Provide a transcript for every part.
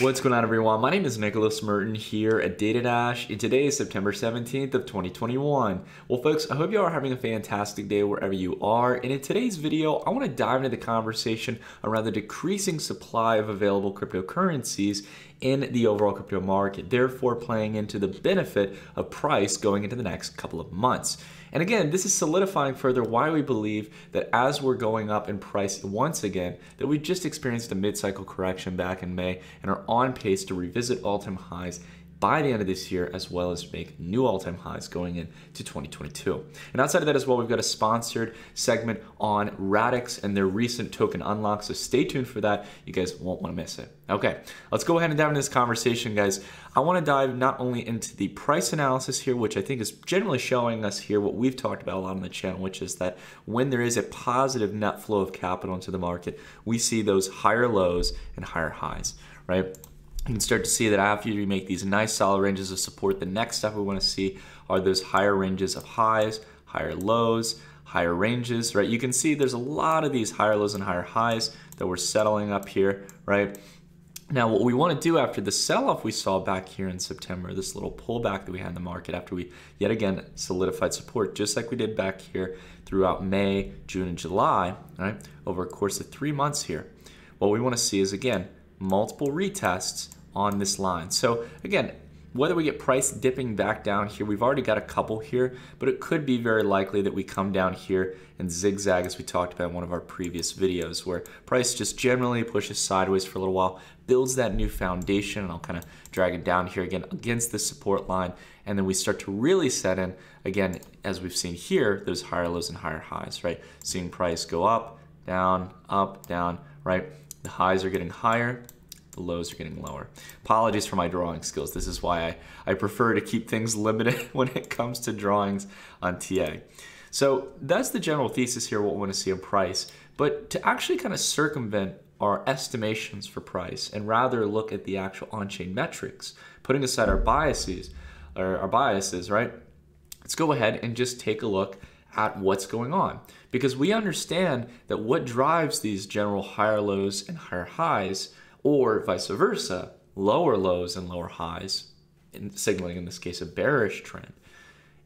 What's going on, everyone? My name is Nicholas Merton here at DataDash, and today is September 17th of 2021. Well, folks, I hope you are having a fantastic day wherever you are, and in today's video, I want to dive into the conversation around the decreasing supply of available cryptocurrencies in the overall crypto market, therefore playing into the benefit of price going into the next couple of months. And again, this is solidifying further why we believe that as we're going up in price once again, that we just experienced a mid-cycle correction back in May and are on pace to revisit all-time highs by the end of this year, as well as make new all-time highs going into 2022. And outside of that as well, we've got a sponsored segment on Radix and their recent token unlock, so stay tuned for that. You guys won't want to miss it. Okay, let's go ahead and dive into this conversation, guys. I want to dive not only into the price analysis here, which I think is generally showing us here what we've talked about a lot on the channel, which is that when there is a positive net flow of capital into the market, we see those higher lows and higher highs, right? You can start to see that after you make these nice solid ranges of support, the next step we want to see are those higher ranges of highs, higher lows, higher ranges, right? You can see there's a lot of these higher lows and higher highs that we're settling up here, right? Now, what we want to do after the sell-off we saw back here in September, this little pullback that we had in the market after we yet again solidified support, just like we did back here throughout May, June, and July, right? Over a course of 3 months here, what we want to see is, again, multiple retests on this line. So again, whether we get price dipping back down here, we've already got a couple here, but it could be very likely that we come down here and zigzag, as we talked about in one of our previous videos, where price just generally pushes sideways for a little while, builds that new foundation, and I'll kind of drag it down here again against the support line, and then we start to really set in, again, as we've seen here, those higher lows and higher highs, right? Seeing price go up, down, right? The highs are getting higher, the lows are getting lower. Apologies for my drawing skills. This is why I prefer to keep things limited when it comes to drawings on TA. So that's the general thesis here, what we want to see in price. But to actually kind of circumvent our estimations for price and rather look at the actual on-chain metrics, putting aside our biases, right? Let's go ahead and just take a look at what's going on, because we understand that what drives these general higher lows and higher highs, or vice versa, lower lows and lower highs, signaling in this case a bearish trend,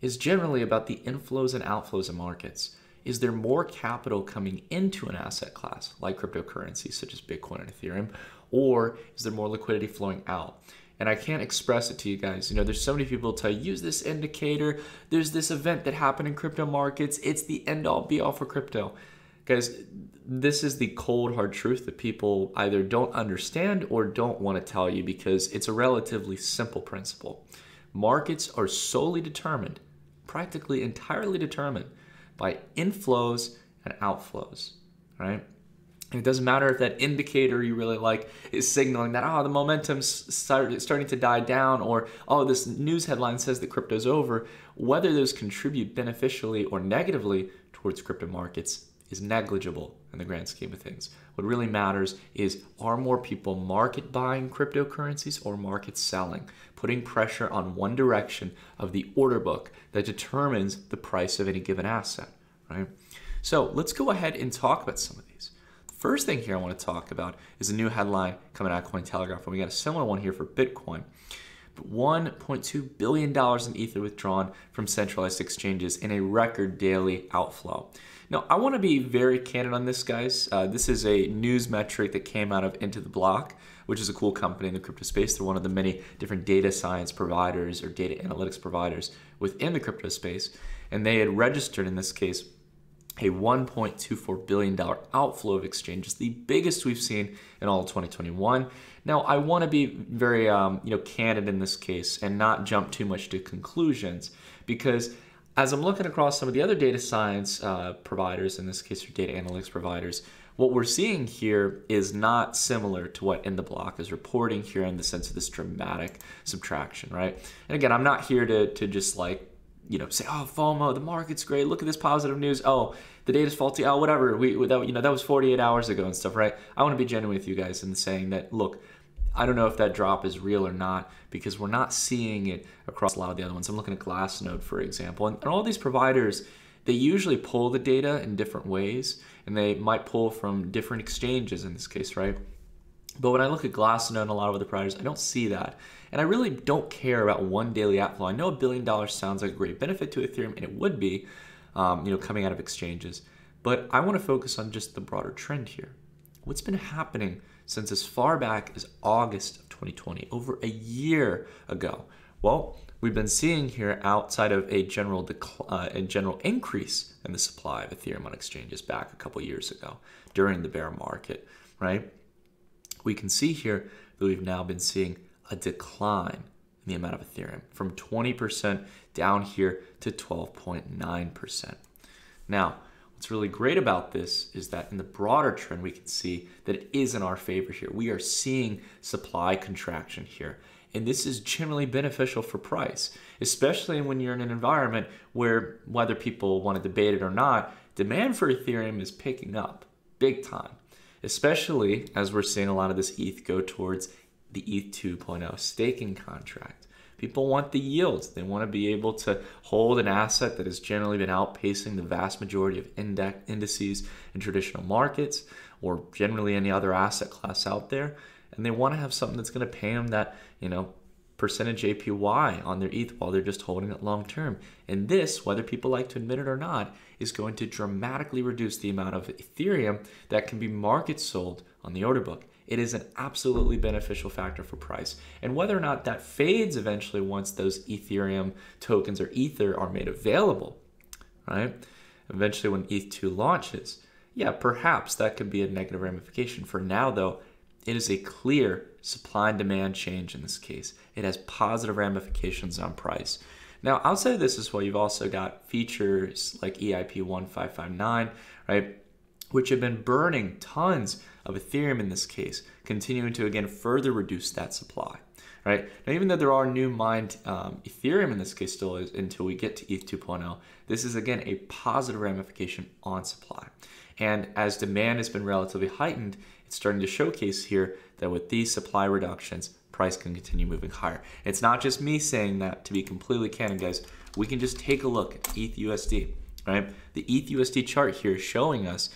is generally about the inflows and outflows of markets. Is there more capital coming into an asset class like cryptocurrencies such as Bitcoin and Ethereum, or is there more liquidity flowing out? And I can't express it to you guys. You know, there's so many people tell you, use this indicator. There's this event that happened in crypto markets. It's the end all be all for crypto. Guys, this is the cold hard truth that people either don't understand or don't want to tell you, because it's a relatively simple principle. Markets are solely determined, practically entirely determined, by inflows and outflows, right? It doesn't matter if that indicator you really like is signaling that, oh, the momentum's starting to die down, or, oh, this news headline says that crypto's over. Whether those contribute beneficially or negatively towards crypto markets is negligible in the grand scheme of things. What really matters is, are more people market buying cryptocurrencies or market selling, putting pressure on one direction of the order book that determines the price of any given asset, right? So let's go ahead and talk about some of these. First thing here I want to talk about is a new headline coming out of Cointelegraph, and we got a similar one here for Bitcoin. $1.2 billion in Ether withdrawn from centralized exchanges in a record daily outflow. Now, I want to be very candid on this, guys. This is a news metric that came out of IntoTheBlock, which is a cool company in the crypto space. They're one of the many different data science providers or data analytics providers within the crypto space, and they had registered in this case a $1.24 billion outflow of exchanges, the biggest we've seen in all of 2021. Now, I want to be very candid in this case and not jump too much to conclusions, because as I'm looking across some of the other data science providers, in this case your data analytics providers, what we're seeing here is not similar to what IntoTheBlock is reporting here in the sense of this dramatic subtraction, right? And again, I'm not here to just like, you know, say, oh, FOMO, the market's great, look at this positive news, oh, the data's faulty, oh, whatever, that was 48 hours ago and stuff, right? I want to be genuine with you guys in saying that, look, I don't know if that drop is real or not, because we're not seeing it across a lot of the other ones. I'm looking at Glassnode, for example, and all these providers, they usually pull the data in different ways, and they might pull from different exchanges in this case, right? But when I look at Glassnode and a lot of other providers, I don't see that. And I really don't care about one daily app flow. I know $1 billion sounds like a great benefit to Ethereum, and it would be, coming out of exchanges. But I want to focus on just the broader trend here. What's been happening since as far back as August of 2020, over a year ago? Well, we've been seeing here, outside of a general increase in the supply of Ethereum on exchanges back a couple years ago during the bear market, right? We can see here that we've now been seeing a decline in the amount of Ethereum from 20% down here to 12.9%. Now, what's really great about this is that in the broader trend, we can see that it is in our favor here. We are seeing supply contraction here. And this is generally beneficial for price, especially when you're in an environment where, whether people want to debate it or not, demand for Ethereum is picking up big time, especially as we're seeing a lot of this ETH go towards the ETH 2.0 staking contract. People want the yields. They want to be able to hold an asset that has generally been outpacing the vast majority of indices in traditional markets, or generally any other asset class out there. And they want to have something that's going to pay them that, percentage APY on their ETH while they're just holding it long term. And this, whether people like to admit it or not, is going to dramatically reduce the amount of Ethereum that can be market sold on the order book. It is an absolutely beneficial factor for price. And whether or not that fades eventually once those Ethereum tokens or Ether are made available, right? Eventually when ETH 2 launches, yeah, perhaps that could be a negative ramification. For now though, it is a clear supply and demand change in this case. It has positive ramifications on price. Now, outside of this as well, you've also got features like EIP 1559, right, which have been burning tons of Ethereum in this case, continuing to, again, further reduce that supply, right? Now, even though there are new mined Ethereum in this case still is until we get to ETH 2.0, this is, again, a positive ramification on supply. And as demand has been relatively heightened, it's starting to showcase here that with these supply reductions, price can continue moving higher. It's not just me saying that. To be completely candid, guys, we can just take a look at ETH USD, right? The ETH USD chart here is showing us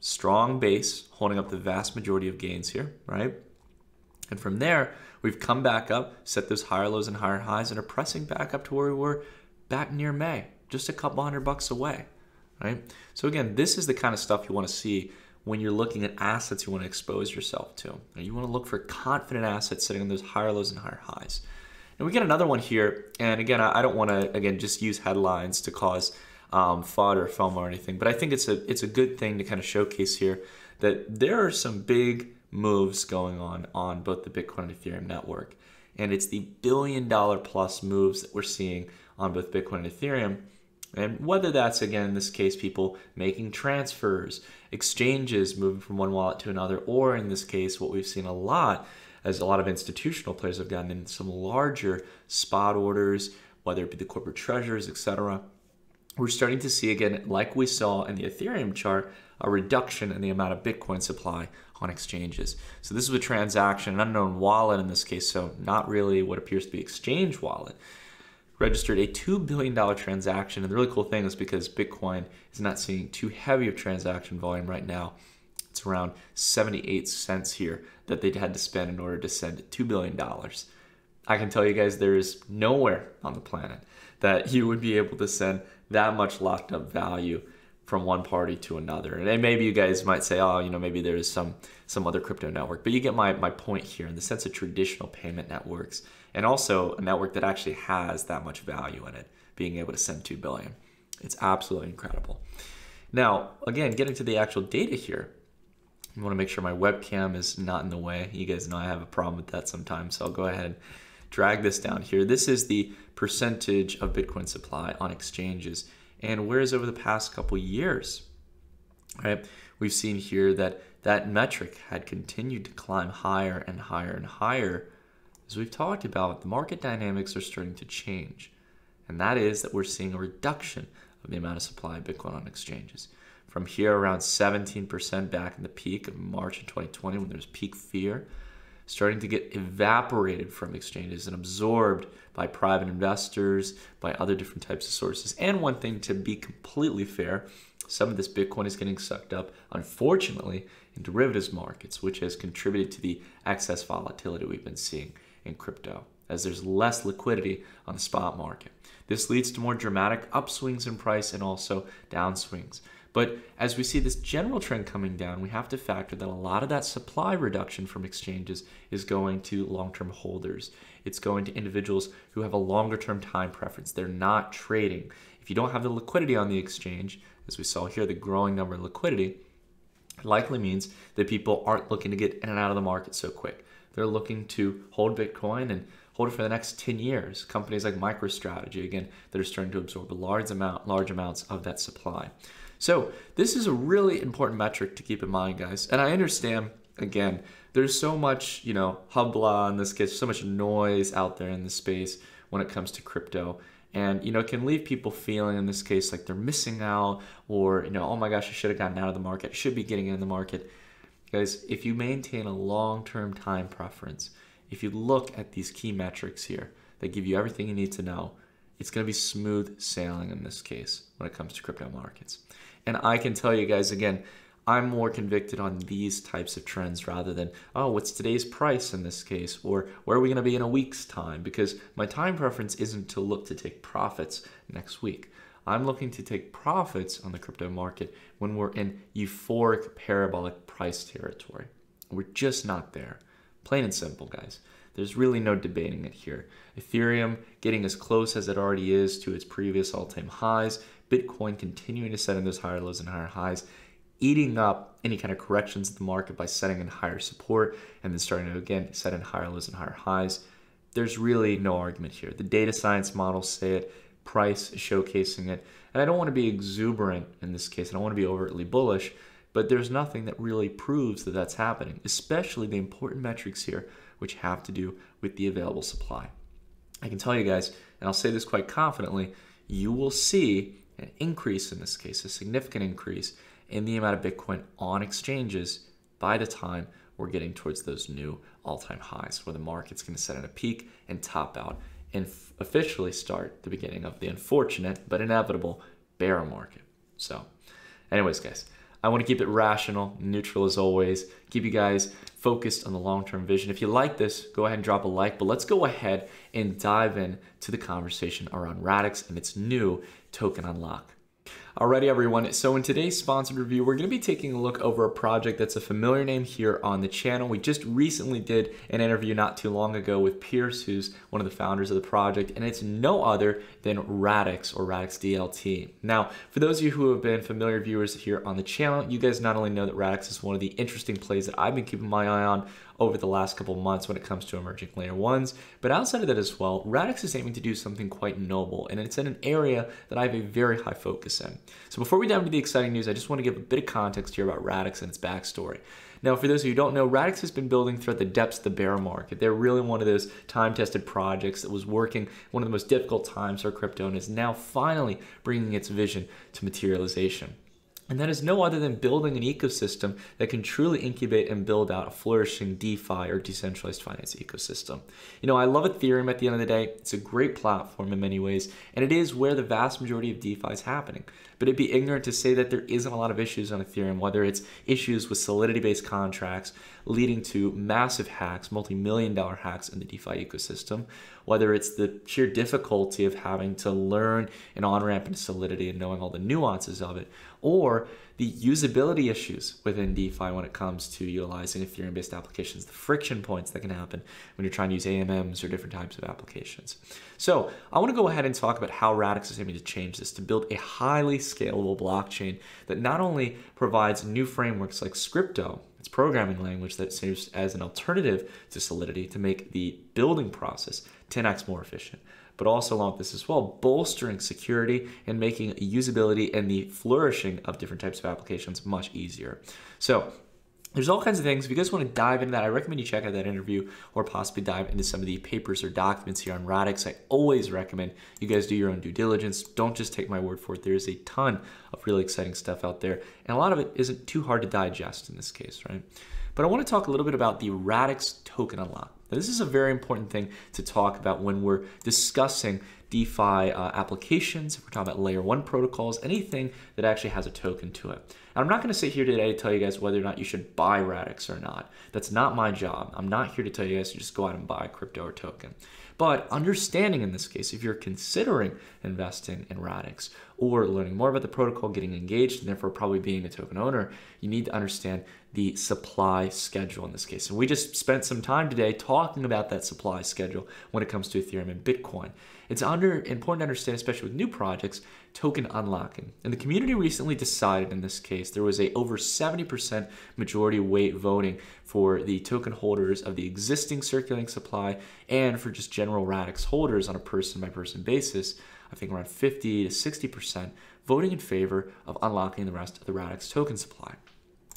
strong base holding up the vast majority of gains here, right? And from there, we've come back up, set those higher lows and higher highs, and are pressing back up to where we were back near May, just a couple $100 away. Right? So again, this is the kind of stuff you want to see when you're looking at assets you want to expose yourself to. And you want to look for confident assets sitting on those higher lows and higher highs. And we get another one here. And again, I don't want to, again, just use headlines to cause FUD or FOMO or anything. But I think it's a good thing to kind of showcase here that there are some big moves going on both the Bitcoin and Ethereum network. And it's the $1 billion plus moves that we're seeing on both Bitcoin and Ethereum. And whether that's, again, in this case, people making transfers, exchanges moving from one wallet to another, or in this case, what we've seen a lot as a lot of institutional players have gotten in some larger spot orders, whether it be the corporate treasurers, etc. We're starting to see, again, like we saw in the Ethereum chart, a reduction in the amount of Bitcoin supply on exchanges. So this is a transaction, an unknown wallet in this case, so not really what appears to be exchange wallet, registered a $2 billion transaction. And the really cool thing is because Bitcoin is not seeing too heavy of transaction volume right now, it's around 78 cents here that they had to spend in order to send $2 billion. I can tell you guys, there is nowhere on the planet that you would be able to send that much locked up value from one party to another. And maybe you guys might say, oh, maybe there's some other crypto network, but you get my point here in the sense of traditional payment networks, and also a network that actually has that much value in it, being able to send $2 billion. It's absolutely incredible. Now, again, getting to the actual data here, I want to make sure my webcam is not in the way. You guys know I have a problem with that sometimes, so I'll go ahead and drag this down here. This is the percentage of Bitcoin supply on exchanges, and whereas over the past couple years, right, we've seen here that metric had continued to climb higher and higher and higher. As we've talked about, the market dynamics are starting to change, and that is that we're seeing a reduction of the amount of supply of Bitcoin on exchanges. From here, around 17% back in the peak of March of 2020 when there was peak fear, starting to get evaporated from exchanges and absorbed by private investors, by other different types of sources. And one thing, to be completely fair, some of this Bitcoin is getting sucked up, unfortunately, in derivatives markets, which has contributed to the excess volatility we've been seeing in crypto, as there's less liquidity on the spot market. This leads to more dramatic upswings in price and also downswings. But as we see this general trend coming down, we have to factor that a lot of that supply reduction from exchanges is going to long-term holders. It's going to individuals who have a longer-term time preference. They're not trading. If you don't have the liquidity on the exchange, as we saw here, the growing number of liquidity, it likely means that people aren't looking to get in and out of the market so quick. They're looking to hold Bitcoin and hold it for the next 10 years. Companies like MicroStrategy, again, that are starting to absorb large amounts of that supply. So this is a really important metric to keep in mind, guys. And I understand, again, there's so much, you know, hubbub in this case, so much noise out there in the space when it comes to crypto. And, you know, it can leave people feeling in this case like they're missing out, or, you know, oh my gosh, I should have gotten out of the market. I should be getting in the market. Guys, if you maintain a long-term time preference, if you look at these key metrics here that give you everything you need to know, it's going to be smooth sailing in this case when it comes to crypto markets. And I can tell you guys, again, I'm more convicted on these types of trends rather than, oh, what's today's price in this case, or where are we going to be in a week's time? Because my time preference isn't to look to take profits next week. I'm looking to take profits on the crypto market when we're in euphoric parabolic price territory. We're just not there. Plain and simple, guys. There's really no debating it here. Ethereum getting as close as it already is to its previous all-time highs. Bitcoin continuing to set in those higher lows and higher highs, eating up any kind of corrections in the market by setting in higher support and then starting to, again, set in higher lows and higher highs. There's really no argument here. The data science models say it, price is showcasing it. And I don't want to be exuberant in this case. I don't want to be overtly bullish, but there's nothing that really proves that that's happening, especially the important metrics here, which have to do with the available supply. I can tell you guys, and I'll say this quite confidently, you will see an increase in this case, a significant increase in the amount of Bitcoin on exchanges by the time we're getting towards those new all-time highs, where the market's going to set at a peak and top out and officially start the beginning of the unfortunate but inevitable bear market. So anyways, guys, I want to keep it rational, neutral as always, keep you guys focused on the long-term vision. If you like this, go ahead and drop a like, but let's go ahead and dive in to the conversation around Radix and its new token unlock. Alrighty, everyone. So in today's sponsored review, we're going to be taking a look over a project that's a familiar name here on the channel. We just recently did an interview not too long ago with Pierce, who's one of the founders of the project, and it's no other than Radix, or Radix DLT. Now, for those of you who have been familiar viewers here on the channel, you guys not only know that Radix is one of the interesting plays that I've been keeping my eye on over the last couple months when it comes to emerging layer ones, but outside of that as well, Radix is aiming to do something quite noble, and it's in an area that I have a very high focus in. So before we dive into the exciting news, I just want to give a bit of context here about Radix and its backstory. Now, for those of you who don't know, Radix has been building throughout the depths of the bear market. They're really one of those time-tested projects that was working one of the most difficult times for crypto and is now finally bringing its vision to materialization. And that is no other than building an ecosystem that can truly incubate and build out a flourishing DeFi, or decentralized finance, ecosystem. You know, I love Ethereum at the end of the day. It's a great platform in many ways, and it is where the vast majority of DeFi is happening. But it'd be ignorant to say that there isn't a lot of issues on Ethereum, whether it's issues with solidity-based contracts leading to massive hacks, multi-million-dollar hacks in the DeFi ecosystem, whether it's the sheer difficulty of having to learn an on-ramp into Solidity and knowing all the nuances of it, or the usability issues within DeFi when it comes to utilizing Ethereum-based applications, the friction points that can happen when you're trying to use AMMs or different types of applications. So I want to go ahead and talk about how Radix is aiming to change this, to build a highly scalable blockchain that not only provides new frameworks like Scripto, its programming language that serves as an alternative to Solidity to make the building process 10x more efficient, but also along with this as well, bolstering security and making usability and the flourishing of different types of applications much easier. So there's all kinds of things. If you guys want to dive into that, I recommend you check out that interview or possibly dive into some of the papers or documents here on Radix. I always recommend you guys do your own due diligence. Don't just take my word for it. There is a ton of really exciting stuff out there, and a lot of it isn't too hard to digest in this case, right? But I want to talk a little bit about the Radix token unlock. Now, this is a very important thing to talk about when we're discussing DeFi applications, if we're talking about layer one protocols, anything that actually has a token to it. And I'm not gonna sit here today to tell you guys whether or not you should buy Radix or not. That's not my job. I'm not here to tell you guys to just go out and buy crypto or token. But understanding in this case, if you're considering investing in Radix or learning more about the protocol, getting engaged, and therefore probably being a token owner, you need to understand the supply schedule in this case. And we just spent some time today talking about that supply schedule when it comes to Ethereum and Bitcoin. It's important to understand, especially with new projects, token unlocking. And the community recently decided in this case, there was a over 70% majority weight voting for the token holders of the existing circulating supply and for just general Radix holders on a person-by-person basis. I think around 50 to 60% voting in favor of unlocking the rest of the Radix token supply.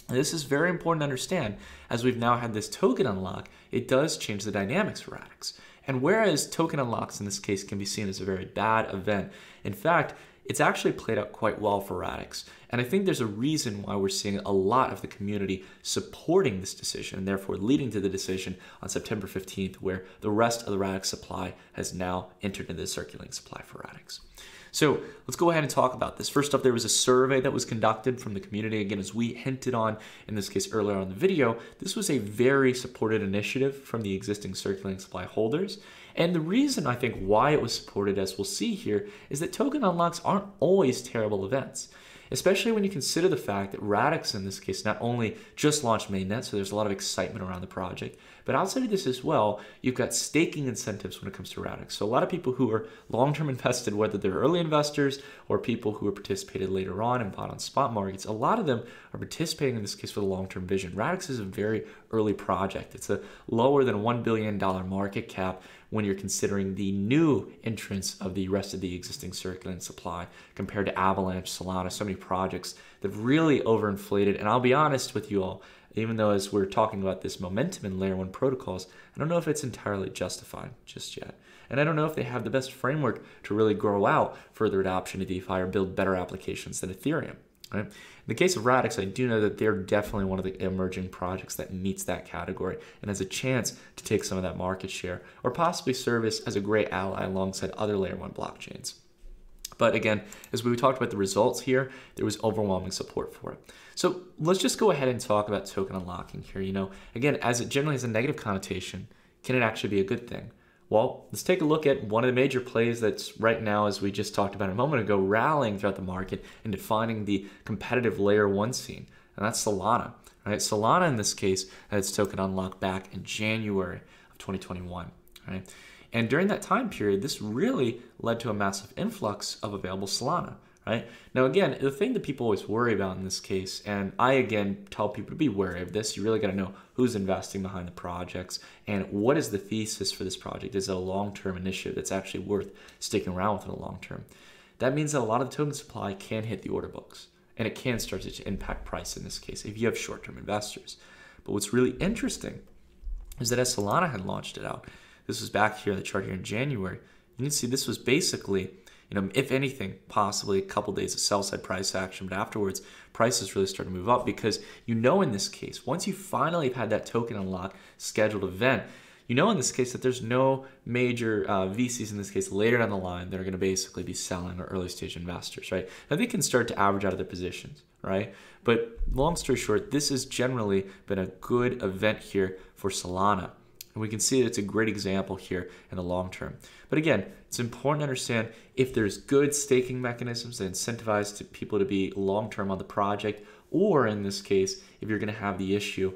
And this is very important to understand, as we've now had this token unlock, it does change the dynamics for Radix. And whereas token unlocks in this case can be seen as a very bad event, in fact, it's actually played out quite well for Radix. And I think there's a reason why we're seeing a lot of the community supporting this decision, and therefore leading to the decision on September 15th, where the rest of the Radix supply has now entered into the circulating supply for Radix. So let's go ahead and talk about this. First up, there was a survey that was conducted from the community. Again, as we hinted on in this case earlier on in the video, this was a very supported initiative from the existing circulating supply holders. And the reason I think why it was supported, as we'll see here, is that token unlocks aren't always terrible events, especially when you consider the fact that Radix in this case not only just launched mainnet, so there's a lot of excitement around the project, but outside of this as well, you've got staking incentives when it comes to Radix. So a lot of people who are long-term invested, whether they're early investors or people who have participated later on and bought on spot markets, a lot of them are participating in this case with a long-term vision. Radix is a very early project. It's a lower than $1 billion market cap when you're considering the new entrants of the rest of the existing circulating supply compared to Avalanche, Solana, so many projects that have really overinflated. And I'll be honest with you all, even though as we're talking about this momentum in layer one protocols, I don't know if it's entirely justified just yet. And I don't know if they have the best framework to really grow out further adoption of DeFi or build better applications than Ethereum. Right? In the case of Radix, I do know that they're definitely one of the emerging projects that meets that category and has a chance to take some of that market share or possibly serve as a great ally alongside other layer one blockchains. But again, as we talked about the results here, there was overwhelming support for it. So let's just go ahead and talk about token unlocking here. You know, again, as it generally has a negative connotation, can it actually be a good thing? Well, let's take a look at one of the major plays that's right now, as we just talked about a moment ago, rallying throughout the market and defining the competitive layer one scene, and that's Solana. Right? Solana in this case had its token unlock back in January of 2021. Right? And during that time period, this really led to a massive influx of available Solana, right? Now, again, the thing that people always worry about in this case, and I, again, tell people to be wary of this, you really got to know who's investing behind the projects and what is the thesis for this project. Is it a long-term initiative that's actually worth sticking around with in the long term? That means that a lot of the token supply can hit the order books, and it can start to impact price in this case if you have short-term investors. But what's really interesting is that as Solana had launched it out, this was back here, the chart here in January. You can see this was basically, you know, if anything, possibly a couple days of sell-side price action, but afterwards, prices really start to move up because you know in this case, once you finally have had that token unlock scheduled event, you know in this case that there's no major VCs in this case later down the line that are going to basically be selling, or early stage investors, right? Now they can start to average out of their positions, right? But long story short, this has generally been a good event here for Solana. And we can see that it's a great example here in the long term. But again, it's important to understand if there's good staking mechanisms that incentivize people to be long term on the project, or in this case, if you're going to have the issue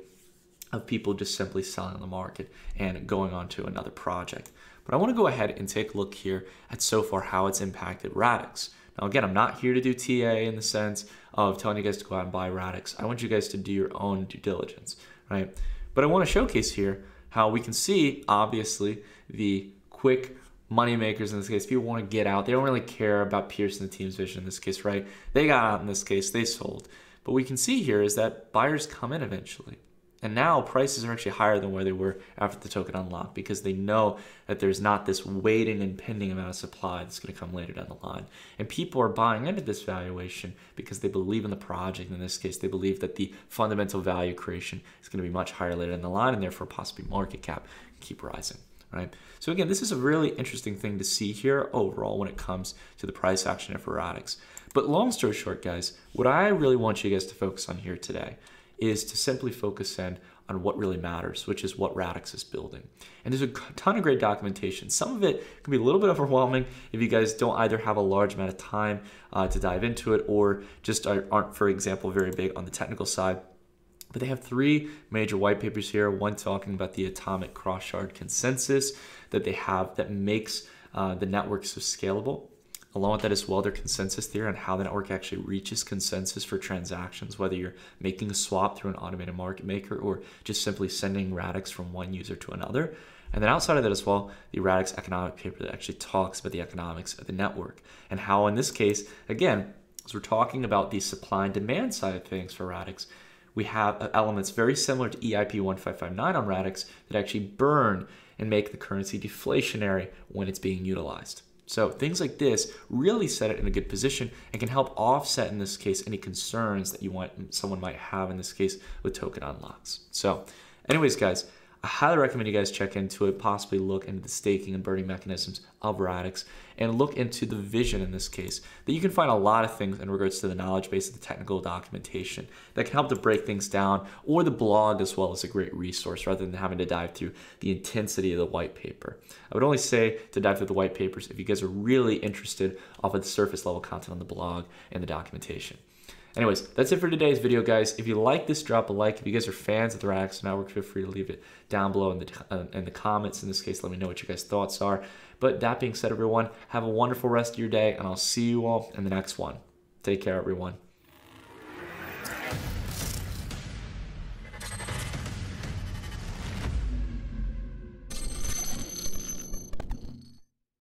of people just simply selling on the market and going on to another project. But I want to go ahead and take a look here at so far how it's impacted Radix. Now, again, I'm not here to do TA in the sense of telling you guys to go out and buy Radix. I want you guys to do your own due diligence, right? But I want to showcase here how we can see, obviously, the quick money makers in this case. People want to get out. They don't really care about Pierce and the team's vision in this case, right? They got out in this case. They sold. But we can see here is that buyers come in eventually. And now prices are actually higher than where they were after the token unlock, because they know that there's not this waiting and pending amount of supply that's going to come later down the line. And people are buying into this valuation because they believe in the project. In this case, they believe that the fundamental value creation is going to be much higher later in the line, and therefore possibly market cap can keep rising. Right? So again, this is a really interesting thing to see here overall when it comes to the price action for Radix. But long story short, guys, what I really want you guys to focus on here today is to simply focus in on what really matters, which is what Radix is building. And there's a ton of great documentation. Some of it can be a little bit overwhelming if you guys don't either have a large amount of time to dive into it, or just aren't, for example, very big on the technical side. But they have three major white papers here, one talking about the atomic cross-shard consensus that they have that makes the network so scalable. Along with that as well, their consensus theory on how the network actually reaches consensus for transactions, whether you're making a swap through an automated market maker or just simply sending Radix from one user to another. And then outside of that as well, the Radix economic paper that actually talks about the economics of the network and how, in this case, again, as we're talking about the supply and demand side of things for Radix, we have elements very similar to EIP 1559 on Radix that actually burn and make the currency deflationary when it's being utilized. So things like this really set it in a good position and can help offset, in this case, any concerns that you want someone might have, in this case, with token unlocks. So anyways, guys, I highly recommend you guys check into it, possibly look into the staking and burning mechanisms of Radix, and look into the vision in this case, that you can find a lot of things in regards to the knowledge base of the technical documentation that can help to break things down, or the blog as well as a great resource rather than having to dive through the intensity of the white paper. I would only say to dive through the white papers if you guys are really interested off of the surface level content on the blog and the documentation. Anyways, that's it for today's video, guys. If you like this, drop a like. If you guys are fans of the Radix network, feel free to leave it down below in the comments. In this case, let me know what your guys' thoughts are. But that being said, everyone, have a wonderful rest of your day, and I'll see you all in the next one. Take care, everyone.